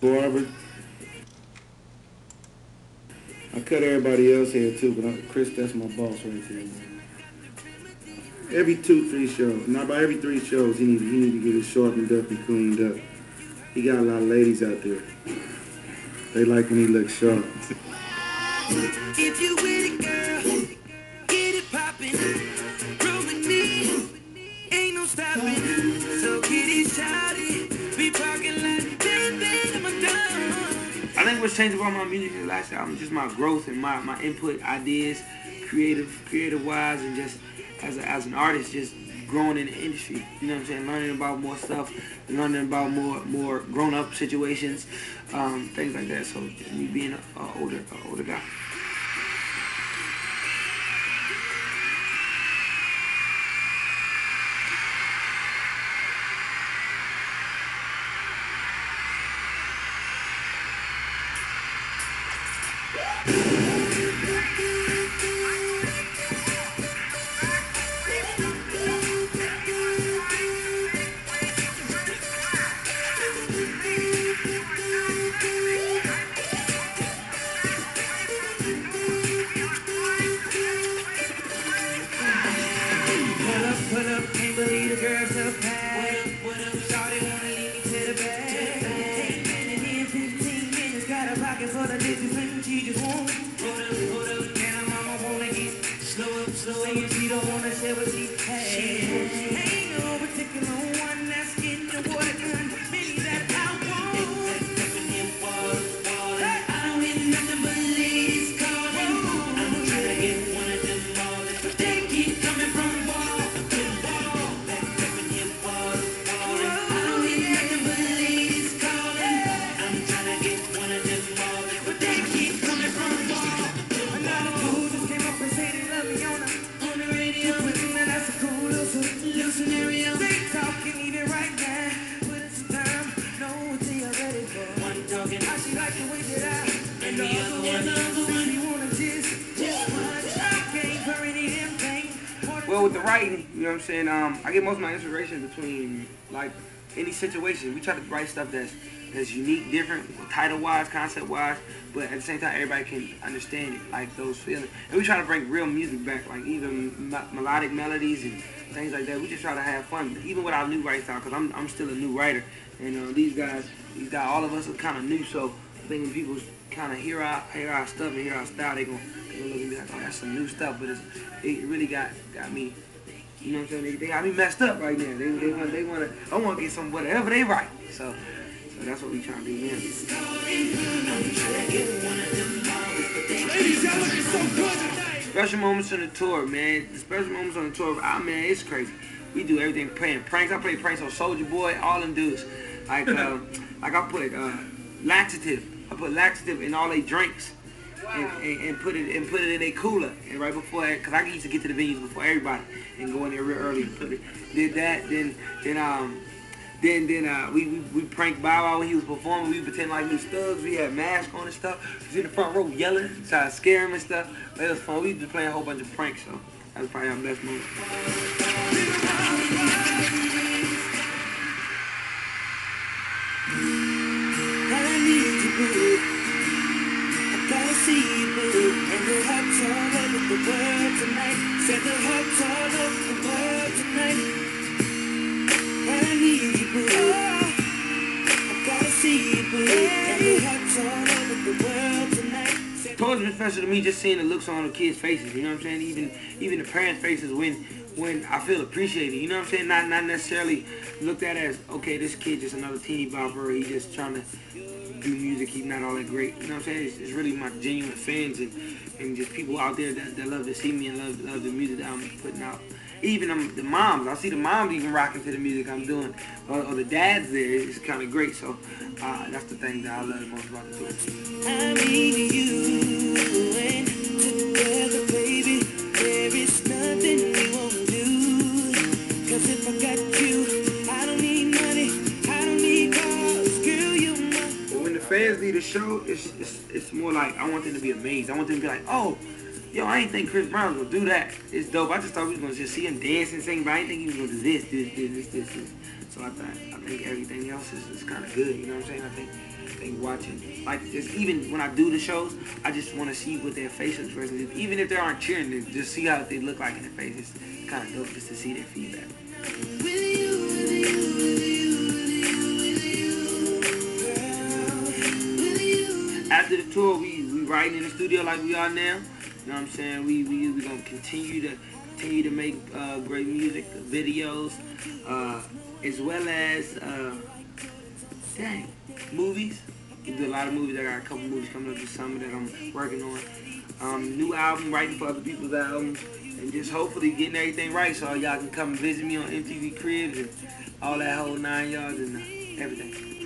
Barbara. I cut everybody else here too, but Chris, that's my boss right there. Every three shows. Now about every 3 shows, he need to get it sharpened up and cleaned up. He got a lot of ladies out there. They like when he looks sharp. If you with it, girl, get it poppin'. Roll with me, ain't no stopping. So get it shouted, be parking like baby, I'm done. I think what's changed about my music is last album, just my growth and my input, ideas, creative wise, and just as an artist, just growing in the industry, you know what I'm saying, learning about more stuff, learning about more grown-up situations, things like that. So just me being an older guy. Well, with the writing, you know what I'm saying, I get most of my inspiration between, like, any situation. We try to write stuff that's unique, different, title-wise, concept-wise, but at the same time, everybody can understand it, like, those feelings. And we try to bring real music back, like, even melodic melodies and things like that. We just try to have fun, even with our new writing style, because I'm still a new writer. And these guys, all of us are kind of new, so I think when people kind of hear our stuff and hear our style, they're going to look at me like, oh, that's some new stuff, but it really got me, you know what I'm saying, they got me messed up right now. I want to get some whatever they write, so that's what we trying to do now. Ladies, y'all looking so good tonight. Special moments on the tour, man. The special moments on the tour, man, it's crazy. We do everything, playing pranks. I play pranks on Soulja Boy, all them dudes. Like, like I put laxative. I put laxative in all their drinks, wow. and put it in their cooler. And right before, cause I used to get to the venues before everybody and go in there real early. And put it. Did that. Then we pranked Bob while he was performing. We pretend like we was thugs. We had masks on and stuff. We was in the front row yelling, trying to scare him and stuff. But it was fun. We was just playing a whole bunch of pranks. So that was probably our best moment. It's been special to me just seeing the looks on the kids' faces, you know what I'm saying, even the parents' faces when I feel appreciated, you know what I'm saying, not necessarily looked at as, okay, this kid just another teeny bopper, he just trying to do music, he's not all that great, you know what I'm saying, it's really my genuine fans and just people out there that love to see me and love the music that I'm putting out. Even the moms, I see the moms even rocking to the music I'm doing, or the dads there, it's kind of great, so that's the thing that I love most about the tour. I mean you and together, baby, there is nothing we won't do, cause if I got you, I don't need money, I don't need cars, girl, you must. When the fans leave the show, it's more like, I want them to be amazed, I want them to be like, oh, yo, I ain't think Chris Brown was gonna do that. It's dope. I just thought we was gonna just see him dance and sing, but I ain't think he was gonna do this. So I think everything else is kind of good, you know what I'm saying? I think watching, like, just even when I do the shows, I just want to see what their facial expressions is. Even if they aren't cheering, just see how they look like in their face. It's kind of dope just to see their feedback. After the tour, we writing in the studio like we are now. You know what I'm saying? We gonna continue to make great music, videos, as well as movies. We do a lot of movies. I got a couple movies coming up this summer that I'm working on. New album, writing for other people's albums, and just hopefully getting everything right so y'all can come visit me on MTV Cribs and all that whole 9 yards and everything.